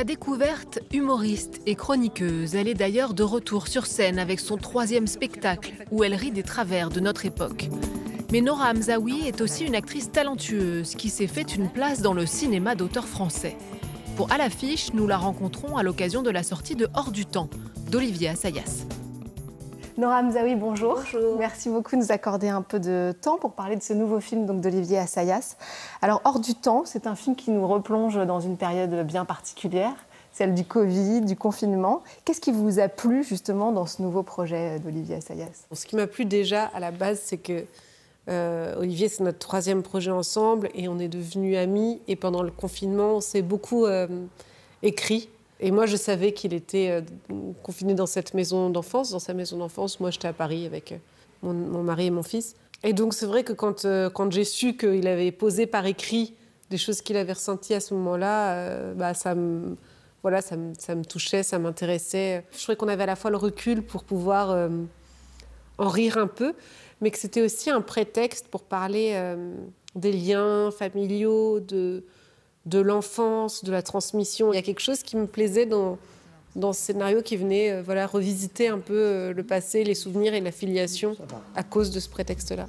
l'a découverte humoriste et chroniqueuse. Elle est d'ailleurs de retour sur scène avec son 3e spectacle où elle rit des travers de notre époque. Mais Nora Hamzawi est aussi une actrice talentueuse qui s'est fait une place dans le cinéma d'auteur français. Pour À l'affiche, nous la rencontrons à l'occasion de la sortie de Hors du temps d'Olivier Assayas. Nora Hamzawi, bonjour. Bonjour. Merci beaucoup de nous accorder un peu de temps pour parler de ce nouveau film d'Olivier Assayas. Alors, Hors du temps, c'est un film qui nous replonge dans une période bien particulière, celle du Covid, du confinement. Qu'est-ce qui vous a plu, justement, dans ce nouveau projet d'Olivier Assayas? Ce qui m'a plu déjà, à la base, c'est que Olivier, c'est notre 3e projet ensemble et on est devenus amis. Et pendant le confinement, on s'est beaucoup écrit. Et moi, je savais qu'il était confiné dans cette maison d'enfance, dans sa maison d'enfance. Moi, j'étais à Paris avec mon mari et mon fils. Et donc, c'est vrai que quand j'ai su qu'il avait posé par écrit des choses qu'il avait ressenties à ce moment-là, ça me touchait, ça m'intéressait. Je trouvais qu'on avait à la fois le recul pour pouvoir en rire un peu, mais que c'était aussi un prétexte pour parler des liens familiaux, de l'enfance, de la transmission. Il y a quelque chose qui me plaisait dans ce scénario qui venait revisiter un peu le passé, les souvenirs et la filiation à cause de ce prétexte-là.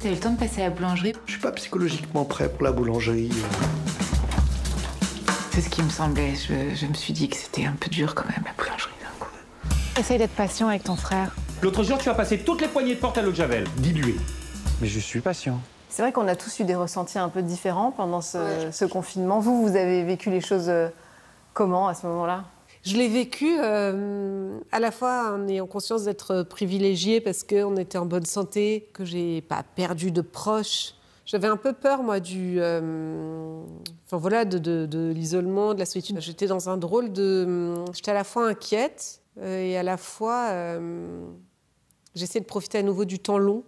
T'as eu le temps de passer à la boulangerie? Je suis pas psychologiquement prêt pour la boulangerie. C'est ce qui me semblait. Je me suis dit que c'était un peu dur quand même, la boulangerie d'un coup. Essaye d'être patient avec ton frère. L'autre jour, tu as passé toutes les poignées de porte à l'eau de Javel, diluée. Mais je suis patient. C'est vrai qu'on a tous eu des ressentis un peu différents pendant ce confinement. Vous avez vécu les choses comment à ce moment-là? Je l'ai vécu à la fois en ayant conscience d'être privilégiée parce qu'on était en bonne santé, que j'ai pas perdu de proches. J'avais un peu peur, moi, de l'isolement, de la solitude. J'étais dans un drôle de... J'étais à la fois inquiète et à la fois... J'essaie de profiter à nouveau du temps long.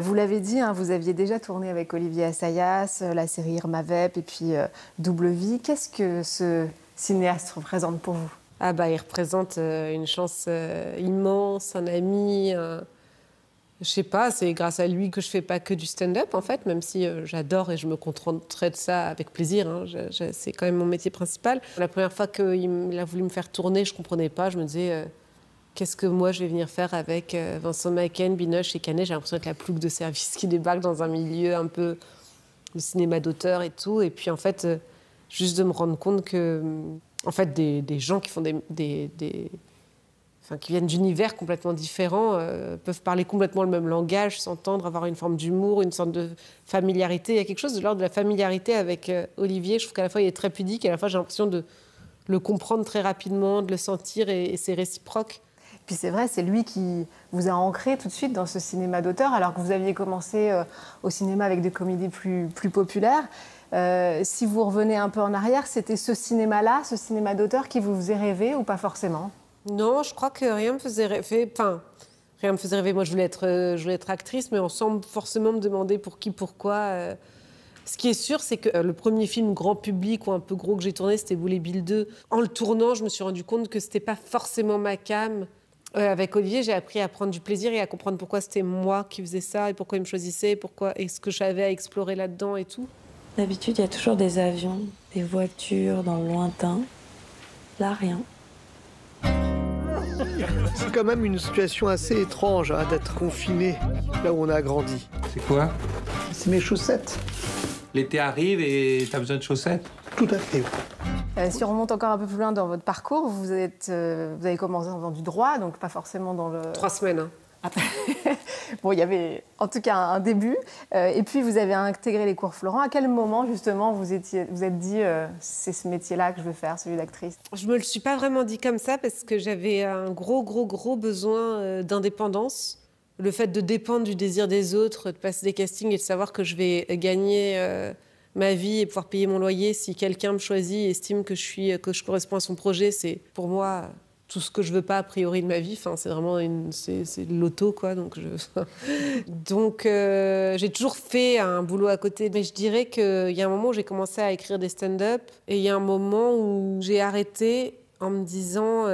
Vous l'avez dit, hein, vous aviez déjà tourné avec Olivier Assayas, la série Irma Vep et puis Double Vie. Qu'est-ce que ce cinéaste représente pour vous? Ah bah, il représente une chance immense, un ami. Je sais pas, c'est grâce à lui que je fais pas que du stand-up en fait, même si j'adore et je me contenterai de ça avec plaisir. Hein. C'est quand même mon métier principal. La première fois qu'il a voulu me faire tourner, je comprenais pas. Je me disais. Qu'est-ce que moi je vais venir faire avec Vincent McKen, Binoche et Canet? J'ai l'impression d'être la plouc de service qui débarque dans un milieu un peu de cinéma d'auteur et tout. Et puis en fait, juste de me rendre compte que, en fait, des gens qui font qui viennent d'univers complètement différents peuvent parler complètement le même langage, s'entendre, avoir une forme d'humour, une sorte de familiarité. Il y a quelque chose de l'ordre de la familiarité avec Olivier. Je trouve qu'à la fois il est très pudique, et à la fois j'ai l'impression de le comprendre très rapidement, de le sentir, et c'est réciproque. Puis c'est vrai, c'est lui qui vous a ancré tout de suite dans ce cinéma d'auteur, alors que vous aviez commencé au cinéma avec des comédies plus populaires. Si vous revenez un peu en arrière, c'était ce cinéma-là, ce cinéma d'auteur qui vous faisait rêver ou pas forcément? Non, je crois que rien me faisait rêver. Enfin, rien me faisait rêver. Moi, je voulais être actrice, mais on semble forcément me demander pour qui, pourquoi. Ce qui est sûr, c'est que le premier film grand public ou un peu gros que j'ai tourné, c'était Boule et Bill 2. En le tournant, je me suis rendu compte que c'était pas forcément ma came. Avec Olivier, j'ai appris à prendre du plaisir et à comprendre pourquoi c'était moi qui faisais ça et pourquoi il me choisissait, et ce que j'avais à explorer là-dedans et tout. D'habitude, il y a toujours des avions, des voitures dans le lointain. Là, rien. C'est quand même une situation assez étrange hein, d'être confiné là où on a grandi. C'est quoi? C'est mes chaussettes. L'été arrive et t'as besoin de chaussettes? Tout à fait. Si on remonte encore un peu plus loin dans votre parcours, vous avez commencé dans du droit, donc pas forcément dans le... 3 semaines. Hein. Bon, il y avait en tout cas un début. Et puis, vous avez intégré les cours Florent. À quel moment, justement, vous êtes dit « c'est ce métier-là que je veux faire, celui d'actrice » ? Je me le suis pas vraiment dit comme ça parce que j'avais un gros besoin d'indépendance. Le fait de dépendre du désir des autres, de passer des castings et de savoir que je vais gagner ma vie et pouvoir payer mon loyer si quelqu'un me choisit et estime que je corresponds à son projet, c'est pour moi tout ce que je veux pas a priori de ma vie. Enfin, c'est vraiment c'est de l'auto quoi. Donc j'ai toujours fait un boulot à côté. Mais je dirais qu'il y a un moment où j'ai commencé à écrire des stand-up et il y a un moment où j'ai arrêté en me disant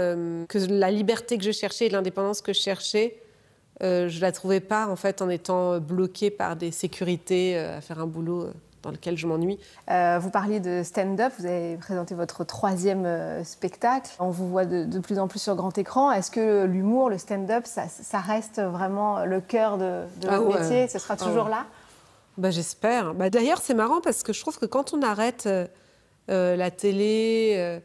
que la liberté que je cherchais et l'indépendance que je cherchais, je la trouvais pas en fait en étant bloquée par des sécurités à faire un boulot dans lequel je m'ennuie. Vous parliez de stand-up, vous avez présenté votre troisième spectacle. On vous voit de plus en plus sur grand écran. Est-ce que l'humour, le stand-up, ça reste vraiment le cœur de votre métier? Ce sera toujours là? Bah, j'espère. Bah, d'ailleurs, c'est marrant parce que je trouve que quand on arrête la télé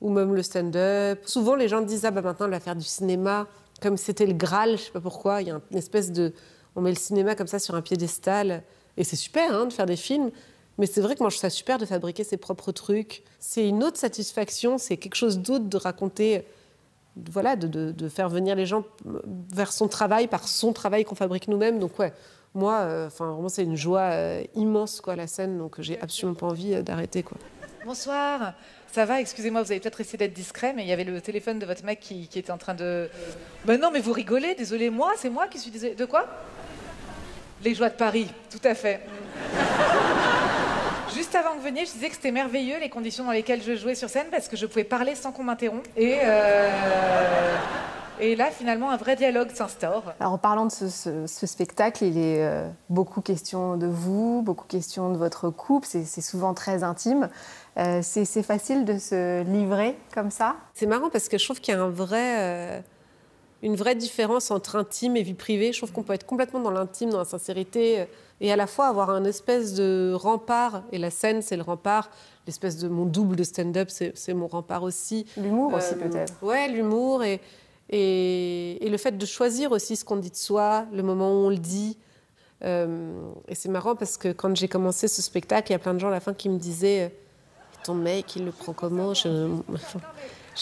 ou même le stand-up, souvent les gens disent « Ah, bah, maintenant, on va faire du cinéma ». Comme c'était le Graal, je ne sais pas pourquoi, il y a une espèce de... On met le cinéma comme ça sur un piédestal. Et c'est super de faire des films, mais c'est vrai que moi je trouve ça super de fabriquer ses propres trucs. C'est une autre satisfaction, c'est quelque chose d'autre de raconter, voilà, de faire venir les gens vers son travail, par son travail qu'on fabrique nous-mêmes. Donc ouais, moi, vraiment c'est une joie immense quoi, la scène, donc j'ai absolument pas envie d'arrêter quoi. Bonsoir, ça va, excusez-moi, vous avez peut-être essayé d'être discret, mais il y avait le téléphone de votre mec qui était en train de... Ben non, mais vous rigolez, désolé, moi, c'est moi qui suis désolée. De quoi ? Les joies de Paris, tout à fait. Juste avant que vous veniez, je disais que c'était merveilleux les conditions dans lesquelles je jouais sur scène, parce que je pouvais parler sans qu'on m'interrompe. Et là, finalement, un vrai dialogue s'instaure. Alors, en parlant de ce spectacle, il est beaucoup question de vous, beaucoup question de votre couple. C'est souvent très intime. C'est facile de se livrer comme ça? C'est marrant parce que je trouve qu'il y a une vraie différence entre intime et vie privée. Je trouve qu'on peut être complètement dans l'intime, dans la sincérité, et à la fois avoir un espèce de rempart. Et la scène, c'est le rempart. L'espèce de mon double de stand-up, c'est mon rempart aussi. L'humour aussi, peut-être. Ouais, l'humour et le fait de choisir aussi ce qu'on dit de soi, le moment où on le dit. Et c'est marrant parce que quand j'ai commencé ce spectacle, il y a plein de gens à la fin qui me disaient « Ton mec, il le prend comment ?» J'ai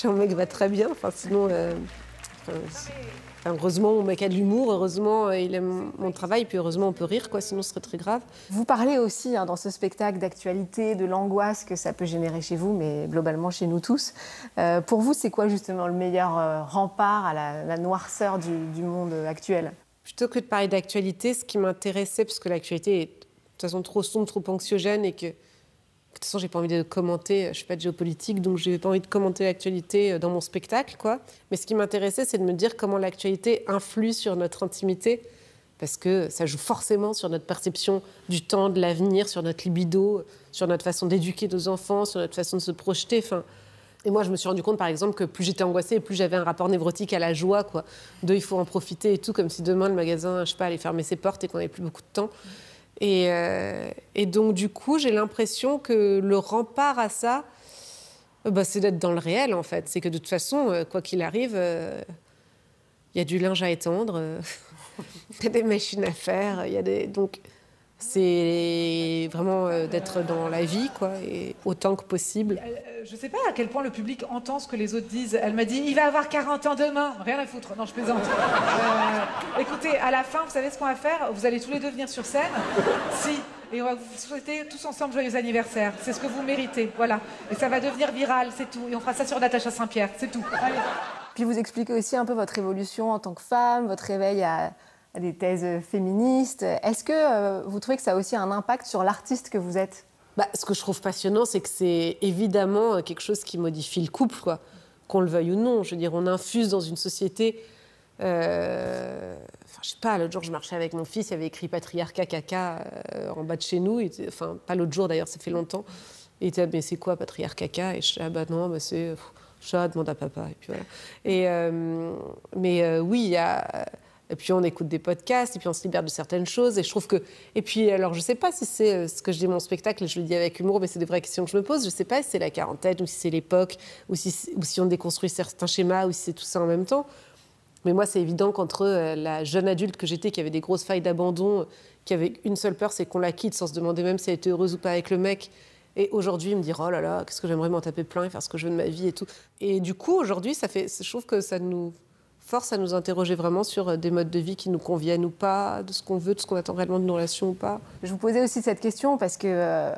un mec va très bien, enfin, sinon... heureusement, mon mec a de l'humour, heureusement, il aime mon travail, puis heureusement, on peut rire, quoi, sinon ce serait très grave. Vous parlez aussi dans ce spectacle d'actualité, de l'angoisse que ça peut générer chez vous, mais globalement chez nous tous. Pour vous, c'est quoi justement le meilleur rempart à la noirceur du monde actuel? Plutôt que de parler d'actualité, ce qui m'intéressait, parce que l'actualité est de toute façon trop sombre, trop anxiogène, et que de toute façon, j'ai pas envie de commenter, je ne suis pas de géopolitique, donc je n'ai pas envie de commenter l'actualité dans mon spectacle, quoi. Mais ce qui m'intéressait, c'est de me dire comment l'actualité influe sur notre intimité, parce que ça joue forcément sur notre perception du temps, de l'avenir, sur notre libido, sur notre façon d'éduquer nos enfants, sur notre façon de se projeter. Enfin, et moi, je me suis rendu compte, par exemple, que plus j'étais angoissée, plus j'avais un rapport névrotique à la joie, quoi. De, il faut en profiter et tout, comme si demain, le magasin, je sais pas, allait fermer ses portes et qu'on n'avait plus beaucoup de temps. Et donc, du coup, j'ai l'impression que le rempart à ça, bah, c'est d'être dans le réel, en fait. C'est que, de toute façon, quoi qu'il arrive, y a du linge à étendre, il y a des machines à faire, donc, c'est vraiment d'être dans la vie, quoi, et autant que possible. Je ne sais pas à quel point le public entend ce que les autres disent. Elle m'a dit, il va avoir 40 ans demain. Rien à foutre. Non, je plaisante. Écoutez, à la fin, vous savez ce qu'on va faire? Vous allez tous les deux venir sur scène. Si. Et on va vous souhaiter tous ensemble joyeux anniversaire. C'est ce que vous méritez. Voilà. Et ça va devenir viral, c'est tout. Et on fera ça sur Natacha Saint-Pierre. C'est tout. Allez. Puis vous expliquez aussi un peu votre évolution en tant que femme, votre réveil à des thèses féministes. Est-ce que vous trouvez que ça a aussi un impact sur l'artiste que vous êtes? Bah, ce que je trouve passionnant, c'est que c'est évidemment quelque chose qui modifie le couple, quoi. Qu'on le veuille ou non. Je veux dire, on infuse dans une société... Enfin, je sais pas, l'autre jour, je marchais avec mon fils, il avait écrit « Patriarcat, caca » en bas de chez nous. Enfin, pas l'autre jour, d'ailleurs, ça fait longtemps. Et il était « Mais c'est quoi, Patriarcat, caca ?» Et je dis « Ah bah non, bah, c'est... Chat, demande à papa. » Et puis voilà. Et, oui, il y a... Et puis on écoute des podcasts, et puis on se libère de certaines choses. Et je trouve que... Et puis, alors, je ne sais pas si c'est ce que je dis dans mon spectacle, et je le dis avec humour, mais c'est des vraies questions que je me pose. Je ne sais pas si c'est la quarantaine, ou si c'est l'époque, ou si on déconstruit certains schémas, ou si c'est tout ça en même temps. Mais moi, c'est évident qu'entre la jeune adulte que j'étais, qui avait des grosses failles d'abandon, qui avait une seule peur, c'est qu'on la quitte, sans se demander même si elle était heureuse ou pas avec le mec. Et aujourd'hui, il me dit « Oh là là, qu'est-ce que j'aimerais m'en taper plein et faire ce que je veux de ma vie et tout ». Et du coup, aujourd'hui, ça fait... je trouve que ça nous... force à nous interroger vraiment sur des modes de vie qui nous conviennent ou pas, de ce qu'on veut, de ce qu'on attend réellement de nos relations ou pas. Je vous posais aussi cette question parce que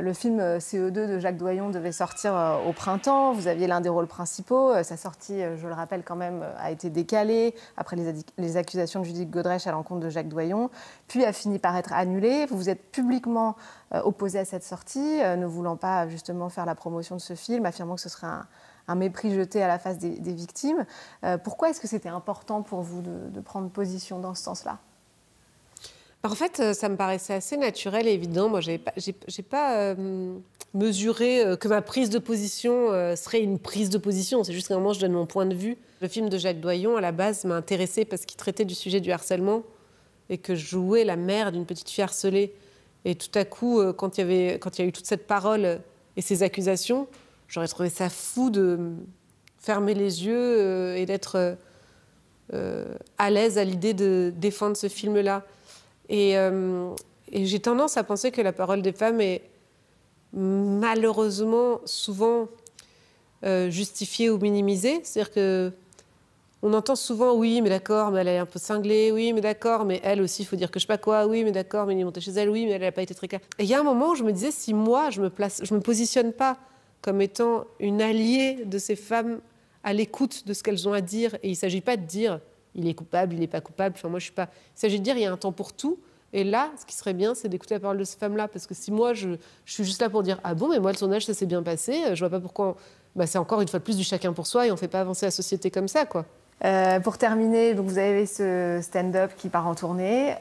le film CO2 de Jacques Doyon devait sortir au printemps. Vous aviez l'un des rôles principaux. Sa sortie, je le rappelle quand même, a été décalée après les accusations de Judith Godrèche à l'encontre de Jacques Doyon, puis a fini par être annulée. Vous vous êtes publiquement opposée à cette sortie, ne voulant pas justement faire la promotion de ce film, affirmant que ce serait un mépris jeté à la face des victimes. Pourquoi est-ce que c'était important pour vous de prendre position dans ce sens-là? En fait, ça me paraissait assez naturel et évident. Moi, je n'ai pas mesuré que ma prise de position serait une prise de position. C'est juste qu'à un moment, je donne mon point de vue. Le film de Jacques Doyon, à la base, m'a intéressée parce qu'il traitait du sujet du harcèlement et que je jouais la mère d'une petite fille harcelée. Et tout à coup, quand il y a eu toute cette parole et ces accusations, j'aurais trouvé ça fou de fermer les yeux et d'être à l'aise à l'idée de défendre ce film-là. Et j'ai tendance à penser que la parole des femmes est malheureusement souvent justifiée ou minimisée. C'est-à-dire que on entend souvent « oui, mais d'accord, mais elle est un peu cinglée, oui, mais d'accord, mais elle aussi, il faut dire que je sais pas quoi, oui, mais d'accord, mais il est monté chez elle, oui, mais elle n'a pas été très claire ». Et il y a un moment où je me disais, si moi, je me positionne pas comme étant une alliée de ces femmes à l'écoute de ce qu'elles ont à dire, et il ne s'agit pas de dire « il est coupable, il n'est pas coupable », enfin moi je suis pas... Il s'agit de dire « il y a un temps pour tout », et là, ce qui serait bien, c'est d'écouter la parole de ces femmes-là, parce que si moi, je suis juste là pour dire « ah bon, mais moi, le tournage, ça s'est bien passé, je vois pas pourquoi... » Bah, c'est encore une fois de plus du chacun pour soi, et on ne fait pas avancer la société comme ça, quoi. Pour terminer, donc vous avez ce stand-up qui part en tournée.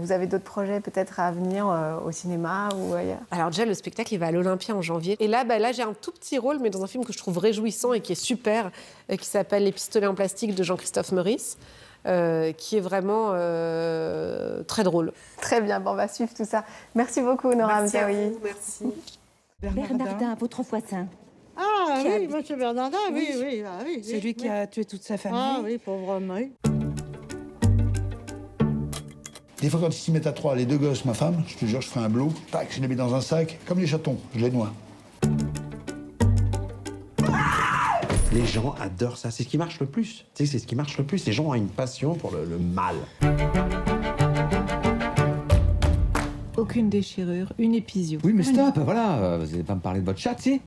Vous avez d'autres projets peut-être à venir au cinéma ou ailleurs? Alors déjà, le spectacle, il va à l'Olympia en janvier. Et là, là j'ai un tout petit rôle, mais dans un film que je trouve réjouissant et qui est super, qui s'appelle « Les pistolets en plastique » de Jean-Christophe Meurice, qui est vraiment très drôle. Très bien, bon, on va suivre tout ça. Merci beaucoup, Nora Hamzawi. Merci. Bernardin, votre voisin. Ah oui, M. Bernardin, oui, oui. oui c'est lui qui a tué toute sa famille. Ah oui, pauvre Marie. Des fois, quand ils s'y mettent à trois, les deux gosses, ma femme, je te jure, je ferai un bloc. Tac, je les mets dans un sac, comme les chatons, je les noie. Ah, les gens adorent ça, c'est ce qui marche le plus. Tu sais, c'est ce qui marche le plus. Les gens ont une passion pour le mal. Aucune déchirure, une épisio. Oui, mais stop, voilà, vous n'allez pas me parler de votre chat, si?